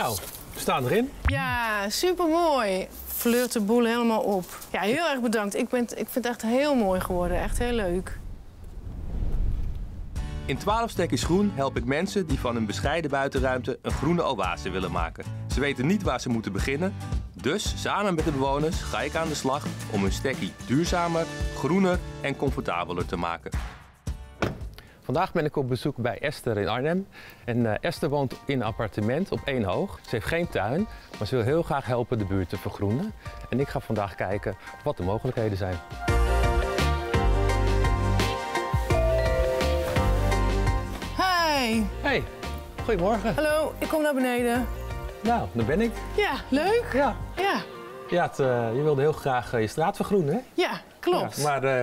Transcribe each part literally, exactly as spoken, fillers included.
Nou, we staan erin. Ja, supermooi. Fleurt de boel helemaal op. Ja, heel erg bedankt. Ik, ben, ik vind het echt heel mooi geworden. Echt heel leuk. In twaalf stekjes groen help ik mensen die van hun bescheiden buitenruimte een groene oase willen maken. Ze weten niet waar ze moeten beginnen. Dus samen met de bewoners ga ik aan de slag om hun stekkie duurzamer, groener en comfortabeler te maken. Vandaag ben ik op bezoek bij Esther in Arnhem. En uh, Esther woont in een appartement op één hoog. Ze heeft geen tuin, maar ze wil heel graag helpen de buurt te vergroenen. En ik ga vandaag kijken wat de mogelijkheden zijn. Hey! Hey, goedemorgen. Hallo, ik kom naar beneden. Nou, daar ben ik. Ja, leuk. Ja, ja. ja het, uh, je wilde heel graag uh, je straat vergroenen, hè? Ja, klopt. Ja, maar uh,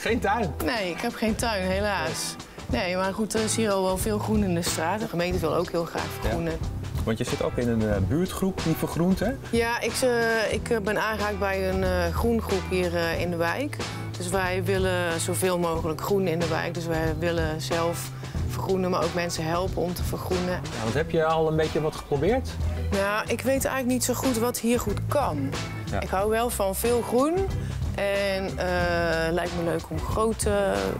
geen tuin. Nee, ik heb geen tuin, helaas. Nee, maar goed, er is hier al wel veel groen in de straat. De gemeente wil ook heel graag vergroenen. Ja. Want je zit ook in een uh, buurtgroep die vergroent, hè? Ja, ik, uh, ik ben aangehaakt bij een uh, groengroep hier uh, in de wijk. Dus wij willen zoveel mogelijk groen in de wijk. Dus wij willen zelf vergroenen, maar ook mensen helpen om te vergroenen. Ja, want heb je al een beetje wat geprobeerd? Nou, ik weet eigenlijk niet zo goed wat hier goed kan. Ja. Ik hou wel van veel groen. En uh, lijkt me leuk om grote,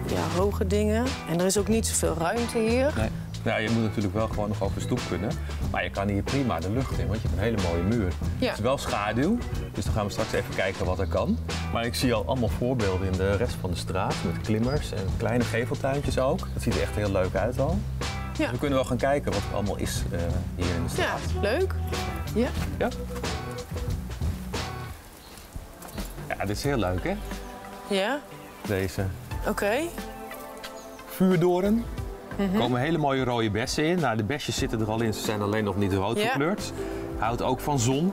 ja, hoge dingen. En er is ook niet zoveel ruimte hier. Nee. Nou, je moet natuurlijk wel gewoon nog over de stoep kunnen. Maar je kan hier prima de lucht in, want je hebt een hele mooie muur. Ja. Het is wel schaduw, dus dan gaan we straks even kijken wat er kan. Maar ik zie al allemaal voorbeelden in de rest van de straat. Met klimmers en kleine geveltuintjes ook. Dat ziet er echt heel leuk uit al. Ja. Dus we kunnen wel gaan kijken wat er allemaal is uh, hier in de straat. Ja, leuk. Ja. Ja. Ja, dit is heel leuk, hè? Ja. Deze. Oké. Okay. Vuurdoorn. Mm-hmm. Er komen hele mooie rode bessen in. Nou, de besjes zitten er al in, ze zijn alleen nog niet rood ja. gekleurd. Houdt ook van zon.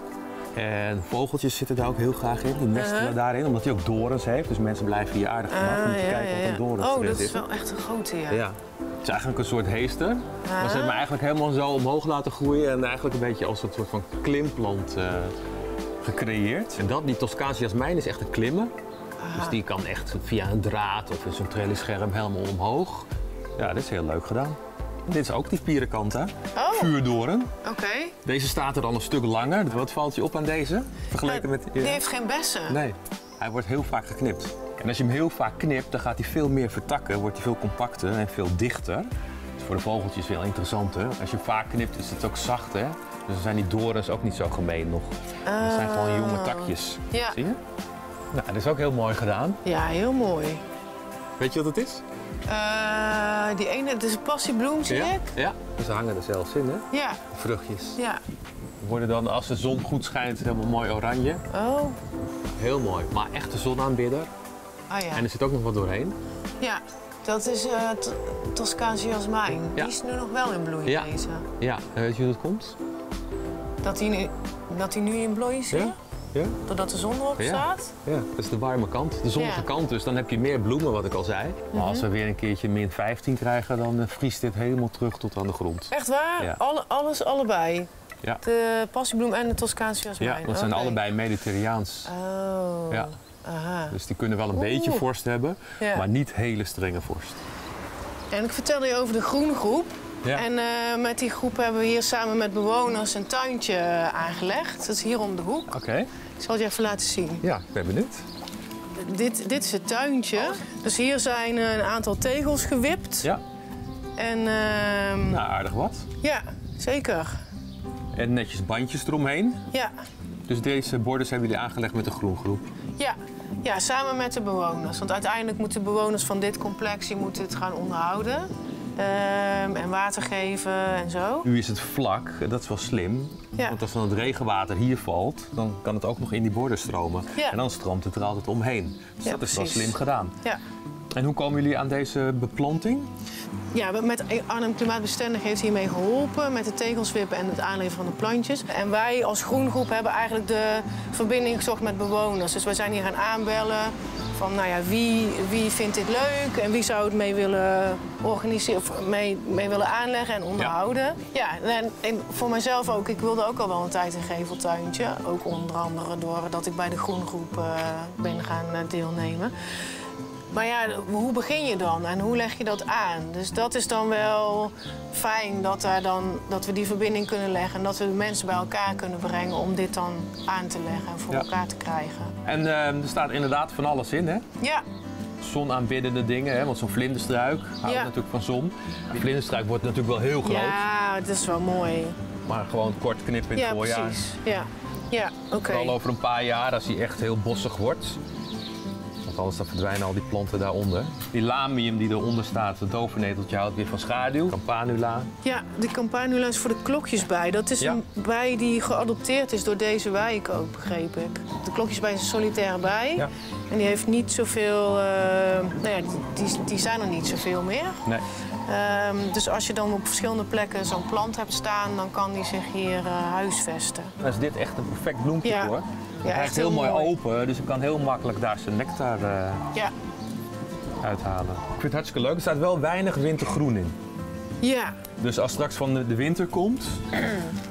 En vogeltjes zitten daar ook heel graag in. Die nestelen uh-huh. daarin, omdat hij ook dorens heeft. Dus mensen blijven hier aardig gemakkelijk ah, om te ja, kijken ja, ja. wat een dorens oh, erin zit. Oh, dat is wel echt een grote, ja. ja. Het is eigenlijk een soort heester. Ah. Maar ze hebben hem eigenlijk helemaal zo omhoog laten groeien. En eigenlijk een beetje als een soort van klimplant uh, gecreëerd. En dat, die Toscaanse jasmijn is echt een klimmer. Ah. Dus die kan echt via een draad of zo'n trillenscherm helemaal omhoog. Ja, dit is heel leuk gedaan. Dit is ook die Pyracantha, oh. vuurdoorn. Oké. Okay. Deze staat er dan een stuk langer. Wat valt je op aan deze? Vergeleken uh, met, uh, die heeft geen bessen. Nee, hij wordt heel vaak geknipt. En als je hem heel vaak knipt, dan gaat hij veel meer vertakken. Wordt hij veel compacter en veel dichter. Dus voor de vogeltjes veel interessanter. Als je hem vaak knipt, is het ook zacht, hè? Dus dan zijn die dorens ook niet zo gemeen nog. Uh, dat zijn gewoon jonge takjes. Ja. Zie je? Nou, dat is ook heel mooi gedaan. Ja, heel mooi. Weet je wat het is? Uh, die ene, het is een passiebloem, zie ja, ik. Ja, ze hangen er zelfs in, hè? Ja. Vruchtjes. Ja. Worden dan, als de zon goed schijnt, helemaal mooi oranje. Oh. Heel mooi, maar echt de zonaanbidder. Ah ja. En er zit ook nog wat doorheen. Ja, dat is uh, Toscaanse jasmijn. Ja. Die is nu nog wel in bloei, ja. deze. Ja, en weet je hoe dat komt? Dat die nu, dat die nu in bloei is, ja? Ja. Doordat de zon erop staat? Ja, ja, dat is de warme kant. De zonnige ja. kant dus. Dan heb je meer bloemen, wat ik al zei. Maar mm-hmm. als we weer een keertje min vijftien krijgen, dan vriest dit helemaal terug tot aan de grond. Echt waar? Ja. Alle, alles allebei? Ja. De passiebloem en de Toscaanse jasmijn? Ja, dat okay. zijn allebei mediterraans. Oh. Ja. Aha. Dus die kunnen wel een Oeh. beetje vorst hebben, ja. maar niet hele strenge vorst. En ik vertelde je over de groengroep. Ja. En uh, met die groep hebben we hier samen met bewoners een tuintje aangelegd. Dat is hier om de hoek. Oké. Okay. Ik zal het je even laten zien. Ja, ik ben benieuwd. Dit, dit is het tuintje. Oh. Dus hier zijn een aantal tegels gewipt. Ja. En, uh, nou, aardig wat. Ja, zeker. En netjes bandjes eromheen. Ja. Dus deze borden hebben jullie aangelegd met de groengroep? Ja. Ja, samen met de bewoners. Want uiteindelijk moeten de bewoners van dit complex die moeten het gaan onderhouden. Um, en water geven en zo. Nu is het vlak, dat is wel slim. Ja. Want als dan het regenwater hier valt, dan kan het ook nog in die borden stromen. Ja. En dan stroomt het er altijd omheen. Dus ja, dat precies. is wel slim gedaan. Ja. En hoe komen jullie aan deze beplanting? Ja, met Arnhem Klimaatbestendig heeft hiermee geholpen met de tegelswippen en het aanleveren van de plantjes. En wij als groengroep hebben eigenlijk de verbinding gezocht met bewoners. Dus wij zijn hier gaan aanbellen van nou ja, wie, wie vindt dit leuk en wie zou het mee willen organiseren of mee, mee willen aanleggen en onderhouden. Ja, ja en, en voor mijzelf ook, ik wilde ook al wel een tijd een geveltuintje. Ook onder andere doordat ik bij de groengroep uh, ben gaan uh, deelnemen. Maar ja, hoe begin je dan en hoe leg je dat aan? Dus dat is dan wel fijn dat, daar dan, dat we die verbinding kunnen leggen... en dat we de mensen bij elkaar kunnen brengen om dit dan aan te leggen en voor ja. elkaar te krijgen. En uh, er staat inderdaad van alles in, hè? Ja. Zonaanbiddende dingen, hè? Want zo'n vlinderstruik houdt ja. natuurlijk van zon. De vlinderstruik wordt natuurlijk wel heel groot. Ja, dat is wel mooi. Maar gewoon kort knippen in het ja, voorjaar. Precies. Ja, ja, oké. Okay. Vooral over een paar jaar, als hij echt heel bossig wordt... Anders dan verdwijnen al die planten daaronder. Die lamium die eronder staat, het dovenneteltje houdt weer van schaduw. Campanula. Ja, de campanula is voor de klokjesbij. Dat is ja. een bij die geadopteerd is door deze wijk ook, begreep ik. De klokjesbij is een solitaire bij. Ja. En die heeft niet zoveel... Uh, nou ja, die, die, die zijn er niet zoveel meer. Nee. Um, dus als je dan op verschillende plekken zo'n plant hebt staan, dan kan die zich hier uh, huisvesten. Dan is dit echt een perfect bloempje ja. hoor. Het ja, krijgt heel, heel mooi, mooi open, dus ik kan heel makkelijk daar zijn nectar uh, ja. uithalen. Ik vind het hartstikke leuk. Er staat wel weinig wintergroen in. Ja. Dus als straks van de winter komt,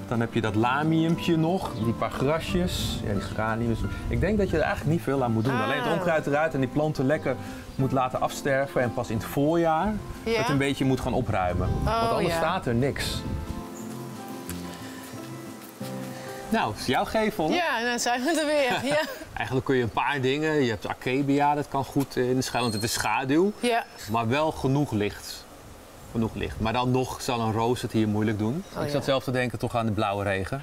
dan heb je dat lamiumpje nog, die paar grasjes. Ja, die geraniums. Ik denk dat je er eigenlijk niet veel aan moet doen. Ah. Alleen het onkruid eruit en die planten lekker moet laten afsterven. En pas in het voorjaar ja. het een beetje moet gaan opruimen. Oh, want anders ja. staat er niks. Nou, het is jouw gevel. Ja, dan zijn we er weer. Ja. Eigenlijk kun je een paar dingen. Je hebt akebia, dat kan goed in de schaduw, want het is schaduw. Ja. Maar wel genoeg licht. Genoeg licht. Maar dan nog zal een roos het hier moeilijk doen. Oh, ik zat ja. zelf te denken toch aan de blauwe regen.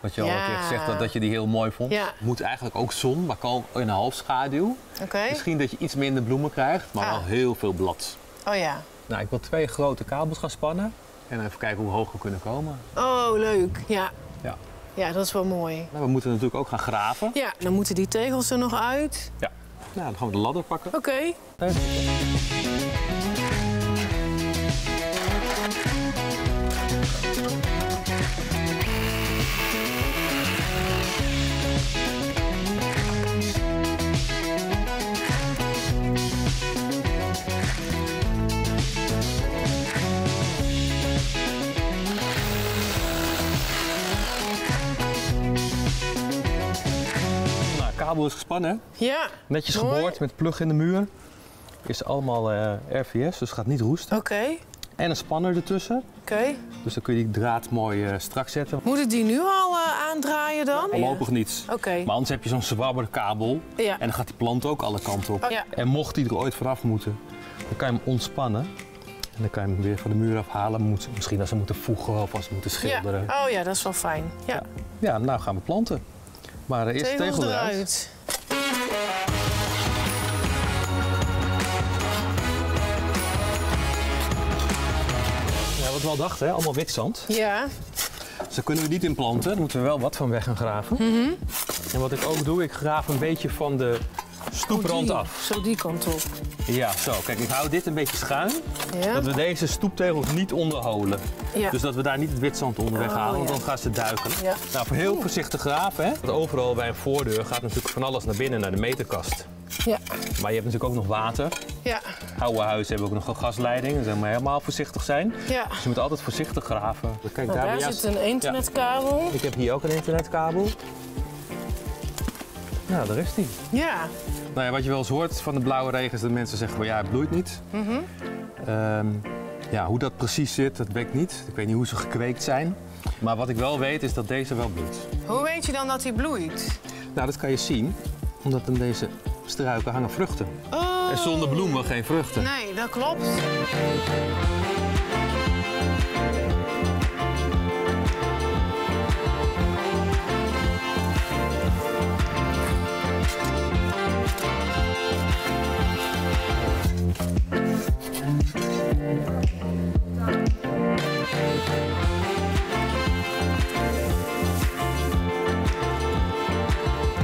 Wat je ja. al een keer gezegd had, dat je die heel mooi vond. Ja. Moet eigenlijk ook zon, maar kan in een halfschaduw. Okay. Misschien dat je iets minder bloemen krijgt, maar ah. wel heel veel blad. Oh ja. Nou, ik wil twee grote kabels gaan spannen. En even kijken hoe hoog we kunnen komen. Oh, leuk. Ja. Ja. Ja, dat is wel mooi. Nou, we moeten natuurlijk ook gaan graven. Ja, dan moeten die tegels er nog uit. Ja, nou, dan gaan we de ladder pakken. Oké. Okay. Hey. Is gespannen. Ja. Netjes mooi. Geboord met plug in de muur. Is allemaal uh, R V S, dus het gaat niet roesten. Oké. Okay. En een spanner ertussen. Oké. Okay. Dus dan kun je die draad mooi uh, strak zetten. Moet ik die nu al uh, aandraaien dan? Ja, voorlopig ja. niet. Oké. Okay. Maar anders heb je zo'n zwabberkabel. Ja. En dan gaat die plant ook alle kanten op. Oh, ja. En mocht die er ooit vanaf moeten, dan kan je hem ontspannen. En dan kan je hem weer van de muur afhalen. Moet, misschien als ze moeten voegen of als ze moeten schilderen. Ja. Oh ja, dat is wel fijn. Ja. Ja. Ja, nou gaan we planten. Maar er is tegel, tegel eruit. eruit. Ja, wat we al dachten, hè? Allemaal wit zand. Ja. Dus daar kunnen we niet in planten. Daar moeten we wel wat van weg gaan graven. Mm-hmm. En wat ik ook doe, ik graaf een beetje van de stoeprand oh, af. Zo die kant op. Ja, zo. Kijk, ik hou dit een beetje schuin. Ja. Dat we deze stoeptegels niet onderholen. Ja. Dus dat we daar niet het witzand onderweg oh, halen, want ja. dan gaan ze duiken. Ja. Nou, voor heel voorzichtig graven, hè. Want overal bij een voordeur gaat natuurlijk van alles naar binnen, naar de meterkast. Ja. Maar je hebt natuurlijk ook nog water. Ja. Oude huizen hebben ook nog een gasleiding, dus dan moet je helemaal voorzichtig zijn. Ja. Dus je moet altijd voorzichtig graven. Kijk, nou, daar daar juist... zit een internetkabel. Ja. Ik heb hier ook een internetkabel. Nou, daar is die. Ja. Nou ja, wat je wel eens hoort van de blauwe regen is dat mensen zeggen van ja, het bloeit niet. Mm-hmm. um, ja, hoe dat precies zit, dat weet ik niet. Ik weet niet hoe ze gekweekt zijn. Maar wat ik wel weet is dat deze wel bloeit. Hoe weet je dan dat die bloeit? Nou, dat kan je zien, omdat aan deze struiken hangen vruchten. Oh. En zonder bloemen geen vruchten. Nee, dat klopt.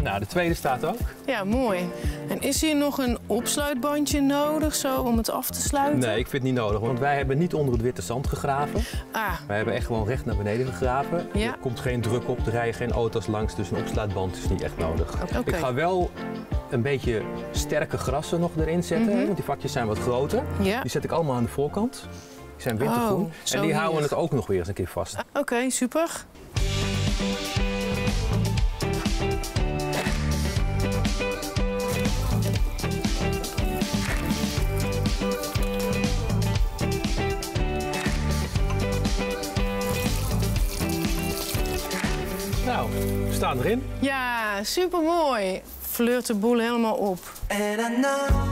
Nou, de tweede staat ook. Ja, mooi. En is hier nog een opsluitbandje nodig zo, om het af te sluiten? Nee, ik vind het niet nodig, want wij hebben niet onder het witte zand gegraven. Ah. Wij hebben echt gewoon recht naar beneden gegraven. Ja. Er komt geen druk op, er rijden geen auto's langs, dus een opsluitband is niet echt nodig. Okay. Ik ga wel een beetje sterke grassen nog erin zetten, mm-hmm. want die vakjes zijn wat groter. Ja. Die zet ik allemaal aan de voorkant. Die zijn wintergroen. Oh, en die hier. houden het ook nog weer eens een keer vast. Ah, Oké, okay, super. Nou, we staan erin. Ja, supermooi. Fleurt de boel helemaal op. And I know.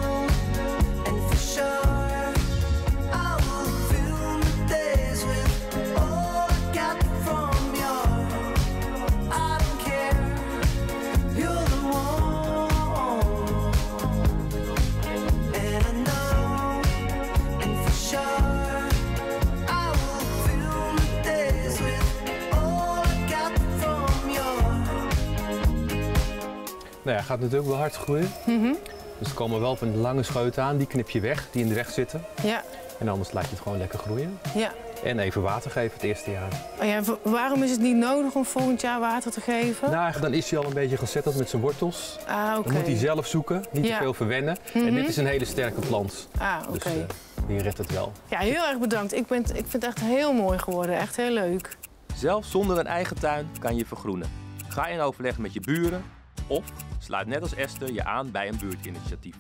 Nou ja, gaat natuurlijk wel hard groeien. Mm-hmm. Dus er komen wel op een lange scheuten aan, die knip je weg, die in de weg zitten. Ja. En anders laat je het gewoon lekker groeien. Ja. En even water geven het eerste jaar. Oh ja, waarom is het niet nodig om volgend jaar water te geven? Nou, dan is hij al een beetje gezetteld met zijn wortels. Ah, oké. Okay. Dan moet hij zelf zoeken, niet ja. te veel verwennen. Mm-hmm. En dit is een hele sterke plant. Ah, oké. Okay. Dus uh, die redt het wel. Ja, heel erg bedankt. Ik, ben, ik vind het echt heel mooi geworden, echt heel leuk. Zelfs zonder een eigen tuin kan je vergroenen. Ga in overleg met je buren of sluit net als Esther je aan bij een buurtinitiatief.